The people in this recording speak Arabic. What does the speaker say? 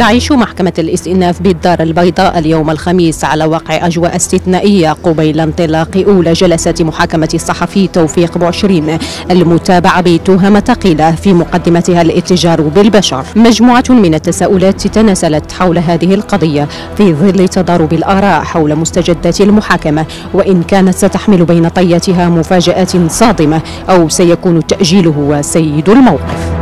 تعيش محكمة الاستئناف بالدار البيضاء اليوم الخميس على وقع أجواء استثنائية قبيل انطلاق أولى جلسة محاكمة الصحفي توفيق بوعشرين المتابعة بتهمة ثقيلة في مقدمتها الاتجار بالبشر. مجموعة من التساؤلات تناسلت حول هذه القضية في ظل تضارب الآراء حول مستجدات المحاكمة، وإن كانت ستحمل بين طياتها مفاجآت صادمة أو سيكون تأجيله سيد الموقف.